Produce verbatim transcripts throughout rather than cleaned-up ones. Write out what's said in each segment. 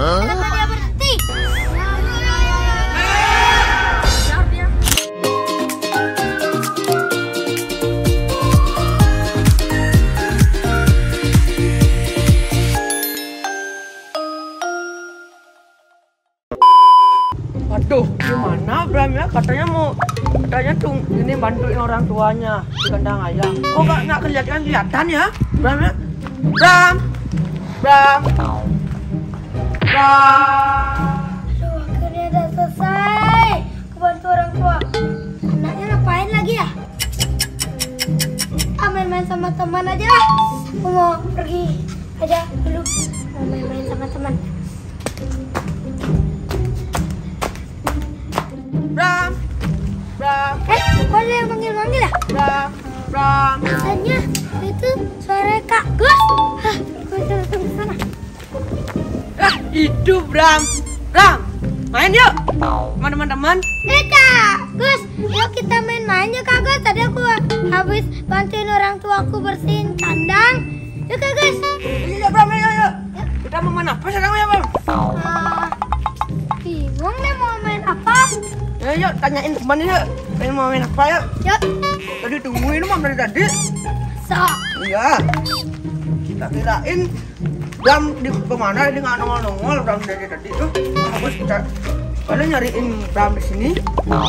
Kenapa dia berhenti? Aduh, gimana Bram ya? Katanya mau katanya tuh ini bantuin orang tuanya di kandang ayam. Kok gak, gak kelihatan-kelihatan ya? Bram ya? Bram! Bram! Bram! Aduh, akhirnya udah selesai. Aku bantu orang tua. Anaknya ngapain lagi ya? Ah, main-main sama teman aja lah. Aku mau pergi aja dulu. Mau main-main sama teman. Bram! Bram! Eh, kok ada yang manggil-manggil ya? Bram! Bram! Katanya itu suara Kak Gus. Hah, gue bisa datang ke sana. Lah, itu Bram! Bram! Main yuk! Mana teman-teman? Eh, Kak Gus! Yuk kita main-main yuk, Kak Gus. Tadi aku habis bantuin orang tua aku bersihin kandang. Yuk, Kak Gus! Yuk, Bram! Yuk, yuk, yuk! Kita mau main apa sekarang ya, Bram? Ah, bingung deh mau main apa? Ya, yuk, tanyain teman yuk. Pengen mau main apa yuk? Yuk. Tadi tungguin mam dari tadi. Masa? Iya. Kita kirain Bram di kemana, dia nggak nongol-nongol Bram dari tadi tuh. Terus kita pada nyariin Bram di sini.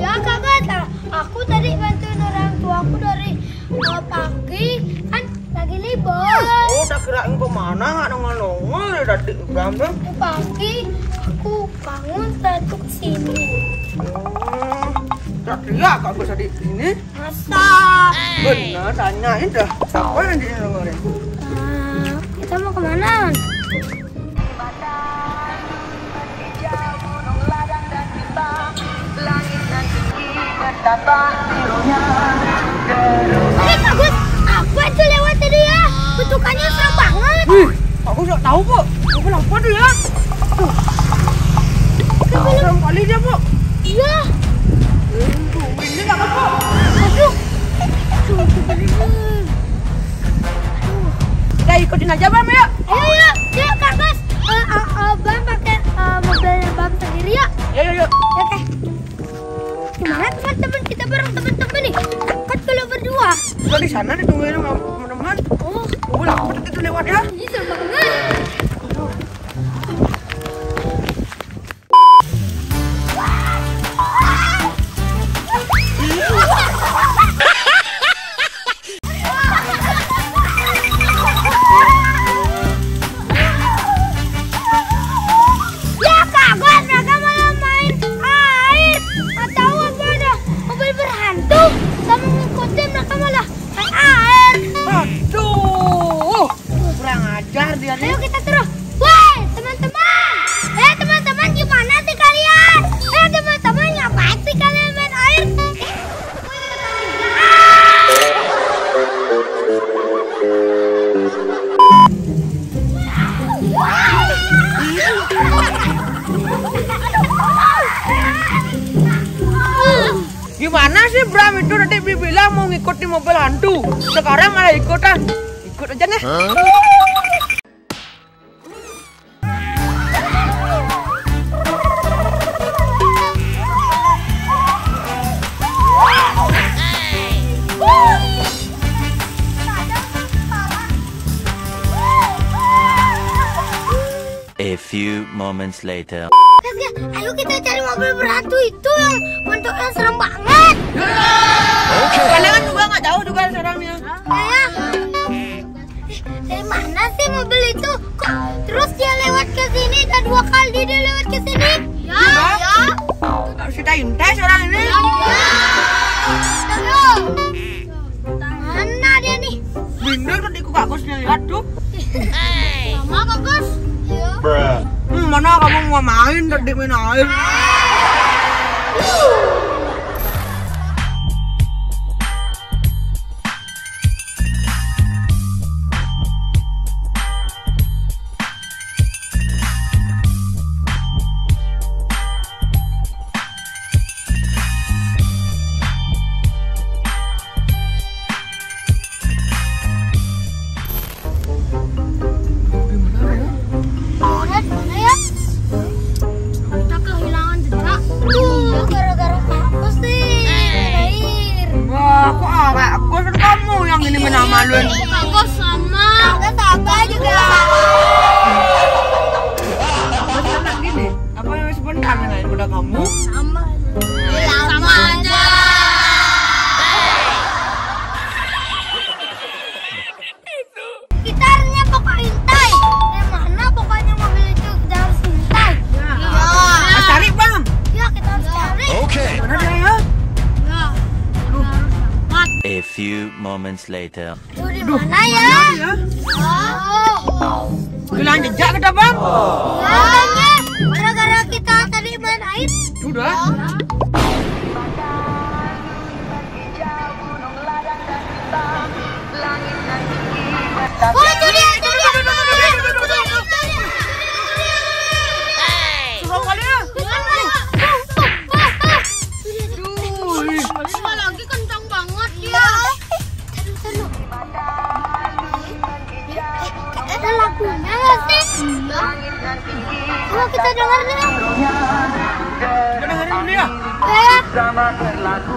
Ya kakak, aku tadi bantuin orang tua aku dari uh, pagi kan lagi libur. Oh, tak kirain kemana nggak nongol-nongol dari tadi Bram tuh. Pagi aku bangun satu kesini. Teriak kalau bisa di sini. Masa? Bener, tanyain dah. Siapa yang di sini ngomongin? Kita mau kemana? Di batang, di jauh, di ladang dan bintang, langit dan tinggi betapa birunya. Eh, Kak Gus, apa itu lewat tadi ya? Bentukannya serem banget. Wih, aku nggak tahu kok. Aku lapor tuh ya. Serem kali dia, Bu. Iya. Ini nggak apa-apa. Aduh, aduh, aduh. Kita ikutin aja Bam ya. Ayo, ayo, ayo Kak Gus. Uh, uh, uh, Bam pakai uh, mobilnya Bam sendiri ya. Ayo, ayo. Oke. Gimana teman-teman kita bareng teman-teman nih? Kan kalau berdua. Kita di sana ditungguin sama teman-teman. Oh, boleh aku itu lewat ya? Ini seru banget. Gimana sih Bram itu tadi bilang mau ngikut di mobil hantu, sekarang malah ikutan. Ikut aja nih. Huh? A few moments later. Ayo kita cari mobil berhantu itu yang bentuknya serem banget. Okay. Kalian juga nggak tahu juga seremnya. Ayah, dari mana sih mobil itu? Kok terus dia lewat ke sini dan dua kali dia lewat ke sini? Ya, ya. Harus kita intai orang ini. Ya. Terus, mana dia nih? Bener tadi aku Kak Gus lihat tuh. Mama Kak Gus. Hmm, mana kamu mau main tadi main air? Mana ya? senang ini menamalun. Aku senang. Aku tambah juga. Aku senang gini. Apa yang sebentar menaik kuda kamu? Sama. Sama aja. Kita hanya pokok intai. Dari mana pokoknya mobil itu kita harus intai. Ya. Cari bang. Ya kita harus cari. Oke. Mana dia ya? A few moments later. Duh, di mana ya? Oh. Hilang jejak kita, Bang. Katanya gara-gara kita tadi main air. Sudah. Oh, itu dia. Kalau kita dengar nih, kita dengar dulu ya. Sama berlaku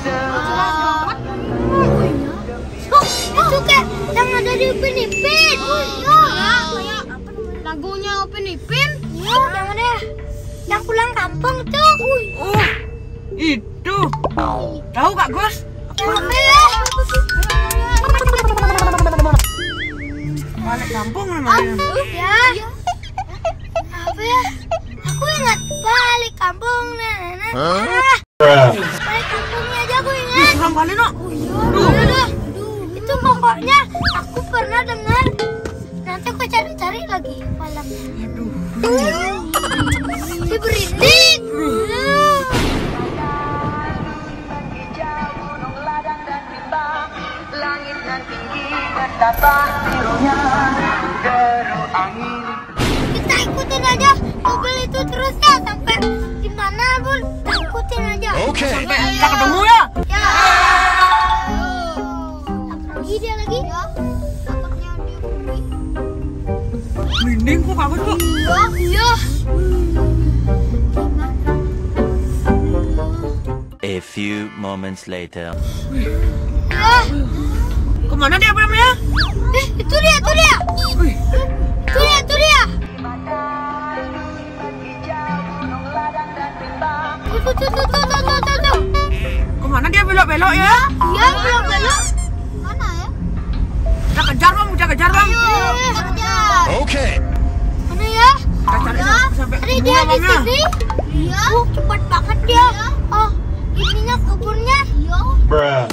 semua. Itu kayak yang ada di Upin Ipin. Lagunya Upin Ipin. Yang ada yang pulang kampung tuh. Oh, itu. Tahu Kak Gus? Balik kampung namanya. Ya. Apa ya? Aku ingat balik kampung, Nana. Hah? Balik kampungnya aja aku ingat. Seram kali, Nok. Oh iya. Aduh. Itu pokoknya aku pernah dengar. Nanti aku cari-cari lagi malamnya. Aduh. Si berintik. Langit nan tinggi bertapa birunya deru angin. Kita ikutin aja mobil itu terus ya sampai di mana pun kita ikutin aja. Oke. Okay. Sampai kita ketemu ya. Ya. Lagi dia lagi. Ya. Takutnya dia pergi. Merinding kok aku tuh. Iya. Iya. A few moments later. Ya. Kemana dia Bram ya? Eh, itu dia, itu dia. Wih. Itu dia, itu dia. Tuh, tuh, tuh, tuh, tuh, tuh, tuh, tuh. Kemana dia belok-belok ya? Iya, belok-belok. Mana ya? Kita kejar Bang, kita kejar Bang. Kita kejar. Oke. Mana ya? Kita cari sampai ketemu dia di sini. Iya. Oh, cepat banget dia. Oh, ininya kuburnya. Iya. Bram.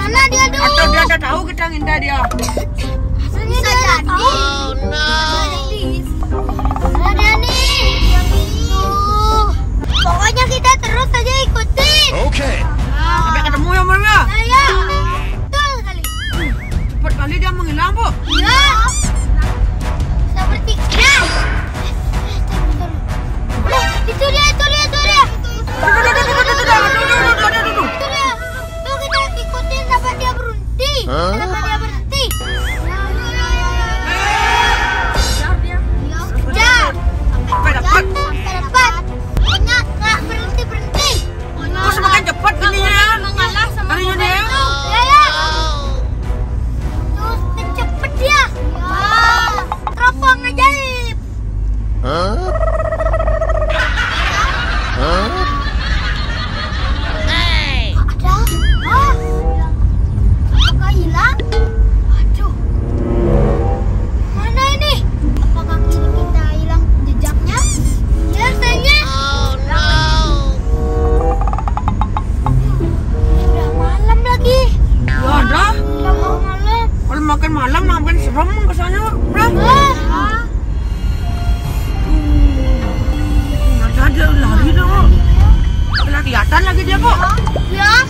Mana dia dulu? Atau dia tak tahu kita ngintai dia. Asalnya dia tak tahu. Oh no. Mana dia nih? Yang itu. Pokoknya kita terus saja ikutin. Oke. Sampai ketemu ya Mama. Ya. Betul kali. Cepat kali dia menghilang bu. Iya. Seperti kiam. Itu dia, itu dia, itu dia. Huh? Kenapa dia berhenti? Kejar dia. Kejar. Sampai dapat. Sampai dapat. Pokoknya gak berhenti-berhenti. Kok semakin cepat ini ya? Mengalah sama dia. Ya ya. Terus kecepet dia. Teropong ajaib. Hah? Hah? Kelihatan lagi dia kok. Ya.